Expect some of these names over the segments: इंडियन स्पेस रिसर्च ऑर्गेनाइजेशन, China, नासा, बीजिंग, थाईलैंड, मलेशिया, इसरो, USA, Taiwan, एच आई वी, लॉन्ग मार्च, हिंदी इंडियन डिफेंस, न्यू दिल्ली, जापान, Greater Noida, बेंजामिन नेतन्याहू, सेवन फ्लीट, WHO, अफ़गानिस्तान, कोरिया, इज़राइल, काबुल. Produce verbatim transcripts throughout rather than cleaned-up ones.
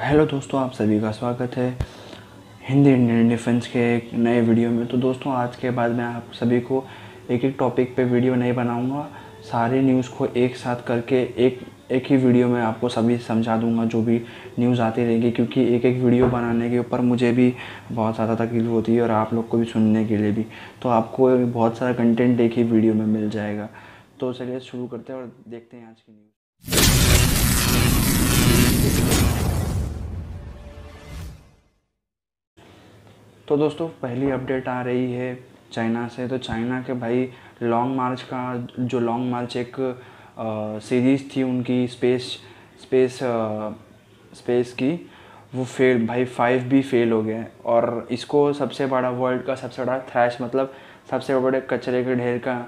Hello दोस्तों, आप सभी का स्वागत है हिंदी इंडियन डिफेंस के एक नए वीडियो में। तो दोस्तों, आज के बाद मैं आप सभी को एक एक टॉपिक पे वीडियो नहीं बनाऊंगा, सारी न्यूज़ को एक साथ करके एक एक ही वीडियो में आपको सभी समझा दूंगा जो भी न्यूज़ आती रहेगी, क्योंकि एक एक वीडियो बनाने के ऊपर मुझे भी बहुत ज़्यादा तकलीफ होती है और आप लोग को भी सुनने के लिए भी। तो आपको बहुत सारा कंटेंट एक ही वीडियो में मिल जाएगा। तो चलिए शुरू करते हैं और देखते हैं आज की न्यूज़। तो दोस्तों, पहली अपडेट आ रही है चाइना से। तो चाइना के भाई लॉन्ग मार्च का जो लॉन्ग मार्च एक सीरीज़ थी उनकी स्पेस स्पेस स्पेस की, वो फेल भाई फाइव भी फेल हो गए। और इसको सबसे बड़ा वर्ल्ड का सबसे बड़ा थ्रैश मतलब सबसे बड़े कचरे के ढेर का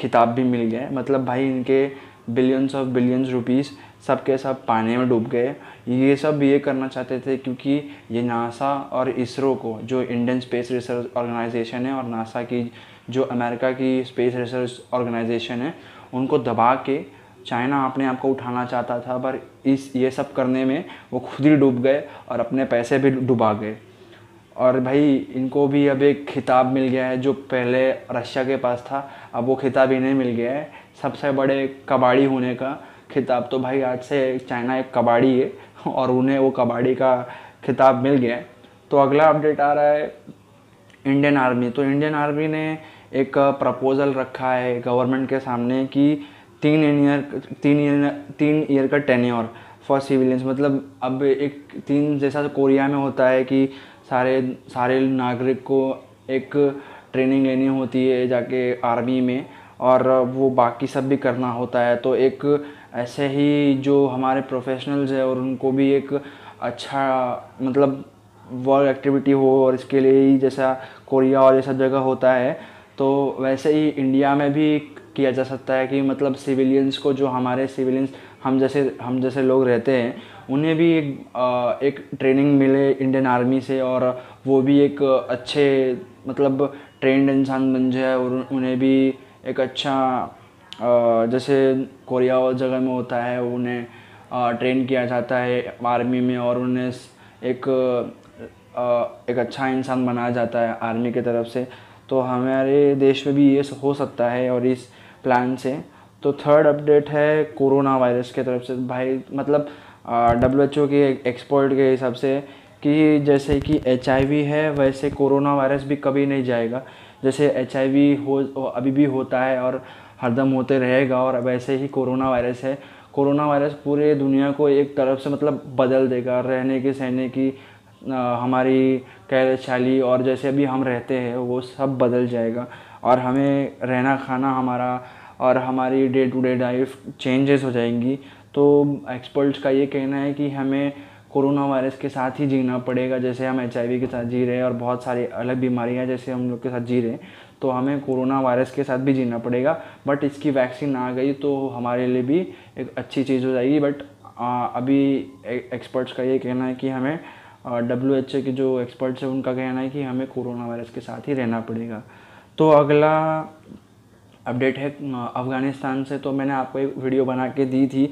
खिताब भी मिल गया। मतलब भाई इनके बिलियंस ऑफ बिलियंस रुपीस सब के सब पानी में डूब गए। ये सब ये करना चाहते थे क्योंकि ये नासा और इसरो को, जो इंडियन स्पेस रिसर्च ऑर्गेनाइजेशन है और नासा की जो अमेरिका की स्पेस रिसर्च ऑर्गेनाइजेशन है, उनको दबा के चाइना अपने आप को उठाना चाहता था, पर इस ये सब करने में वो खुद ही डूब गए और अपने पैसे भी डुबा गए। और भाई इनको भी अब एक खिताब मिल गया है जो पहले रशिया के पास था, अब वो खिताब इन्हें मिल गया है सबसे बड़े कबाड़ी होने का खिताब। तो भाई आज से चाइना एक कबाड़ी है और उन्हें वो कबाड़ी का खिताब मिल गया है। तो अगला अपडेट आ रहा है इंडियन आर्मी। तो इंडियन आर्मी ने एक प्रपोज़ल रखा है गवर्नमेंट के सामने कि तीन ईयर तीन ईयर तीन ईयर का टेन्योर फॉर सिविलियंस। मतलब अब एक तीन जैसा कोरिया में होता है कि सारे सारे नागरिक को एक ट्रेनिंग लेनी होती है जाके आर्मी में और वो बाकी सब भी करना होता है। तो एक ऐसे ही जो हमारे प्रोफेशनल्स हैं और उनको भी एक अच्छा मतलब वर्क एक्टिविटी हो, और इसके लिए ही जैसा कोरिया और ये सब जगह होता है तो वैसे ही इंडिया में भी किया जा सकता है कि मतलब सिविलियंस को, जो हमारे सिविलियंस हम जैसे हम जैसे लोग रहते हैं, उन्हें भी एक आ, एक ट्रेनिंग मिले इंडियन आर्मी से और वो भी एक अच्छे मतलब ट्रेंड इंसान बन जाए और उन्हें भी एक अच्छा आ, जैसे कोरिया और जगह में होता है उन्हें आ, ट्रेन किया जाता है आर्मी में और उन्हें एक आ, एक अच्छा इंसान बनाया जाता है आर्मी की तरफ से। तो हमारे देश में भी ये हो सकता है और इस प्लान से। तो थर्ड अपडेट है कोरोना वायरस के तरफ से भाई, मतलब डब्ल्यू एच ओ के एक्सपर्ट के हिसाब से कि जैसे कि एच आई वी है वैसे कोरोना वायरस भी कभी नहीं जाएगा। जैसे एच आई वी हो अभी भी होता है और हरदम होते रहेगा, और वैसे ही कोरोना वायरस है। कोरोना वायरस पूरे दुनिया को एक तरफ से मतलब बदल देगा, रहने के सहने की हमारी कार्यशैली और जैसे अभी हम रहते हैं वो सब बदल जाएगा और हमें रहना खाना हमारा और हमारी day to day life changes हो जाएंगी। तो एक्सपर्ट्स का ये कहना है कि हमें कोरोना वायरस के साथ ही जीना पड़ेगा, जैसे हम एच आई वी के साथ जी रहे हैं और बहुत सारी अलग बीमारियां जैसे हम लोग के साथ जी रहे हैं, तो हमें कोरोना वायरस के साथ भी जीना पड़ेगा। बट इसकी वैक्सीन आ गई तो हमारे लिए भी एक अच्छी चीज़ हो जाएगी। बट अभी एक्सपर्ट्स का ये कहना है कि हमें डब्ल्यू एच ओ के जो एक्सपर्ट्स हैं उनका कहना है कि हमें कोरोना वायरस के साथ ही रहना पड़ेगा। तो अगला अपडेट है अफ़गानिस्तान से। तो मैंने आपको एक वीडियो बना के दी थी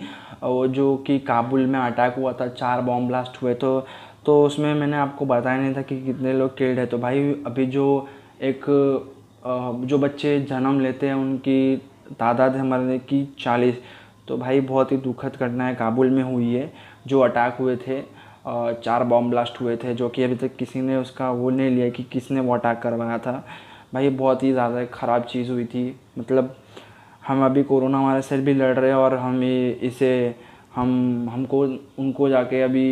वो जो कि काबुल में अटैक हुआ था, चार बॉम्ब ब्लास्ट हुए तो तो उसमें मैंने आपको बताया नहीं था कि कितने लोग किल्ड है। तो भाई अभी जो एक जो बच्चे जन्म लेते हैं उनकी तादाद है मरने की चालीस। तो भाई बहुत ही दुखद घटना है काबुल में हुई है, जो अटैक हुए थे, चार बॉम्ब ब्लास्ट हुए थे, जो कि अभी तक किसी ने उसका वो नहीं लिया कि किसने वो अटैक करवाया था। भाई बहुत ही ज़्यादा ख़राब चीज़ हुई थी। मतलब हम अभी कोरोना वायरस से भी लड़ रहे हैं और हम इसे हम हमको उनको जाके अभी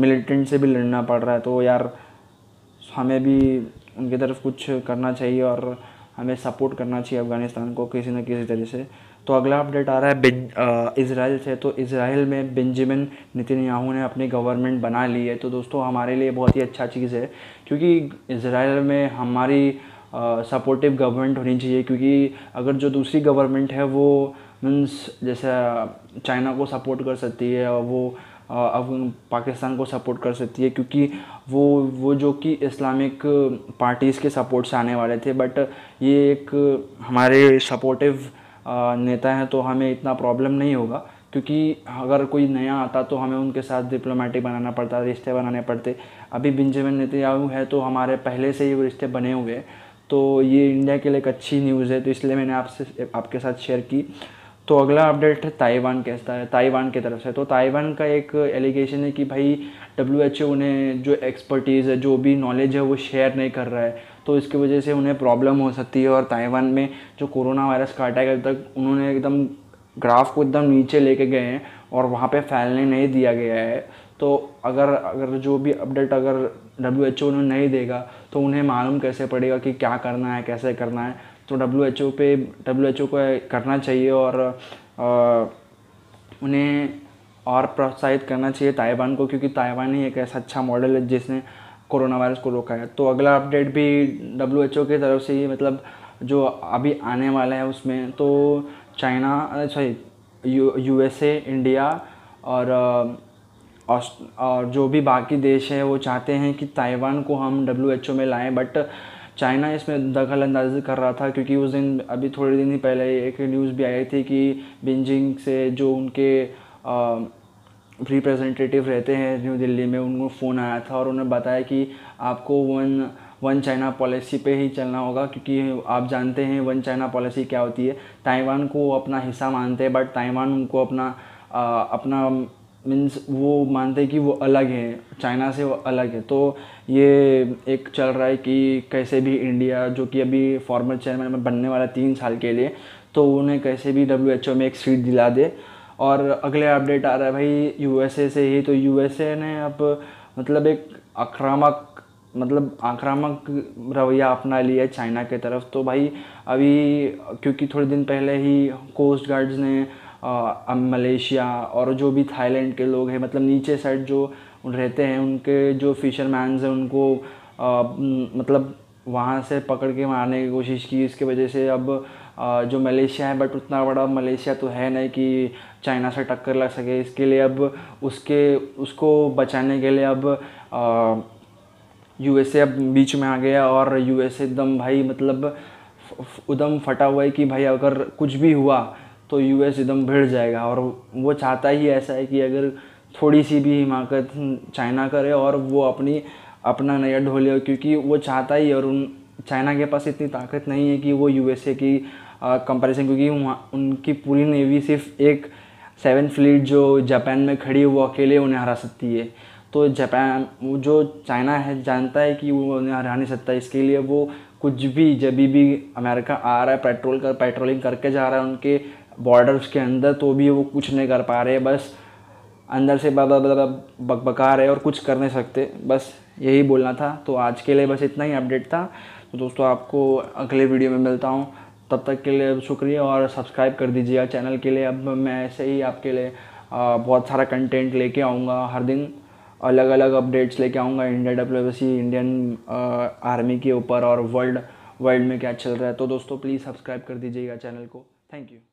मिलिटेंट से भी लड़ना पड़ रहा है। तो यार हमें भी उनकी तरफ कुछ करना चाहिए और हमें सपोर्ट करना चाहिए अफ़गानिस्तान को किसी न किसी तरह से। तो अगला अपडेट आ रहा है इज़राइल से। तो इज़राइल में बेंजामिन नेतन्याहू ने अपनी गवर्नमेंट बना ली है। तो दोस्तों हमारे लिए बहुत ही अच्छा चीज़ है क्योंकि इज़राइल में हमारी सपोर्टिव गवर्नमेंट होनी चाहिए, क्योंकि अगर जो दूसरी गवर्नमेंट है वो मीन्स जैसे चाइना को सपोर्ट कर सकती है और वो अब पाकिस्तान को सपोर्ट कर सकती है, क्योंकि वो वो जो कि इस्लामिक पार्टीज़ के सपोर्ट से आने वाले थे, बट ये एक हमारे सपोर्टिव नेता हैं तो हमें इतना प्रॉब्लम नहीं होगा। क्योंकि अगर कोई नया आता तो हमें उनके साथ डिप्लोमेटिक बनाना पड़ता, रिश्ते बनाने पड़ते। अभी बेंजामिन नेतन्याहू है तो हमारे पहले से ही वो रिश्ते बने हुए हैं, तो ये इंडिया के लिए एक अच्छी न्यूज़ है, तो इसलिए मैंने आपसे आपके साथ शेयर की। तो अगला अपडेट है ताइवान कैसा है, ताइवान की तरफ से। तो ताइवान का एक एलिगेशन है कि भाई डब्ल्यू एच ओ उन्हें जो एक्सपर्टीज़ है, जो भी नॉलेज है, वो शेयर नहीं कर रहा है, तो इसकी वजह से उन्हें प्रॉब्लम हो सकती है। और ताइवान में जो कोरोना वायरस का अटैक है तक उन्होंने एकदम ग्राफ को एकदम नीचे लेके गए हैं और वहाँ पे फैलने नहीं दिया गया है। तो अगर अगर जो भी अपडेट अगर डब्ल्यू एच ओ उन्हें नहीं देगा तो उन्हें मालूम कैसे पड़ेगा कि क्या करना है, कैसे करना है। तो डब्ल्यू एच ओ पे डब्ल्यू एच ओ को करना चाहिए और आ, उन्हें और प्रोत्साहित करना चाहिए ताइवान को, क्योंकि ताइवान ही एक ऐसा अच्छा मॉडल है जिसने कोरोना वायरस को रोका है। तो अगला अपडेट भी डब्ल्यू एच ओ की तरफ से ही, मतलब जो अभी आने वाला है उसमें, तो China sorry U S A, India और और जो भी बाकी देश है वो चाहते हैं कि ताइवान को हम डब्ल्यू एच ओ में लाएं, बट चाइना इसमें दखल अंदाजी कर रहा था। क्योंकि उस दिन अभी थोड़े दिन ही पहले एक न्यूज़ भी आई थी कि बीजिंग से जो उनके रिप्रेजेंटेटिव रहते हैं न्यू दिल्ली में, उनको फ़ोन आया था और उन्होंने बताया कि आपको वन वन चाइना पॉलिसी पे ही चलना होगा, क्योंकि आप जानते हैं वन चाइना पॉलिसी क्या होती है। ताइवान को अपना हिस्सा मानते हैं, बट ताइवान उनको अपना आ, अपना मीन्स वो मानते हैं कि वो अलग है, चाइना से वो अलग है। तो ये एक चल रहा है कि कैसे भी इंडिया, जो कि अभी फॉर्मर चेयरमैन में बनने वाला तीन साल के लिए, तो उन्हें कैसे भी डब्ल्यू एच ओ में एक सीट दिला दे। और अगले अपडेट आ रहा है भाई यू एस ए से ही। तो यू एस ए ने अब मतलब एक आक्रामक मतलब आक्रामक रवैया अपना लिया है चाइना के तरफ। तो भाई अभी क्योंकि थोड़े दिन पहले ही कोस्ट गार्ड्स ने आ, मलेशिया और जो भी थाईलैंड के लोग हैं, मतलब नीचे साइड जो रहते हैं, उनके जो फिशरमैन्स हैं उनको आ, मतलब वहाँ से पकड़ के मारने की कोशिश की। इसके वजह से अब आ, जो मलेशिया है, बट उतना बड़ा मलेशिया तो है नहीं कि चाइना से टक्कर लग सके। इसके लिए अब उसके उसको बचाने के लिए अब आ, यू एस ए अब बीच में आ गया और यू एस ए एकदम भाई मतलब एकदम फटा हुआ है कि भाई अगर कुछ भी हुआ तो यू एस एकदम भिड़ जाएगा। और वो चाहता ही ऐसा है कि अगर थोड़ी सी भी हिमाकत चाइना करे और वो अपनी अपना नया ढोले, क्योंकि वो चाहता ही, और उन चाइना के पास इतनी ताकत नहीं है कि वो यू एस ए की कंपैरिजन, क्योंकि वहाँ उनकी पूरी नेवी सिर्फ एक सेवन फ्लीट जो जापान में खड़ी है वो अकेले उन्हें हरा सकती है। तो जापान जो चाइना है जानता है कि वो उन्हें हरा नहीं सकता, इसके लिए वो कुछ भी जब भी अमेरिका आ रहा है पेट्रोल कर पेट्रोलिंग करके जा रहा है उनके बॉर्डर्स के अंदर, तो भी वो कुछ नहीं कर पा रहे, बस अंदर से बकबका रहे और कुछ कर नहीं सकते। बस यही बोलना था। तो आज के लिए बस इतना ही अपडेट था। तो दोस्तों आपको अगले वीडियो में मिलता हूँ, तब तक के लिए शुक्रिया और सब्सक्राइब कर दीजिएगा चैनल के लिए। अब मैं ऐसे ही आपके लिए बहुत सारा कंटेंट लेके आऊँगा, हर दिन अलग अलग अपडेट्स लेके आऊँगा India W S Indian army के ऊपर और वर्ल्ड वर्ल्ड में क्या चल रहा है। तो दोस्तों प्लीज़ सब्सक्राइब कर दीजिएगा चैनल को। Thank you.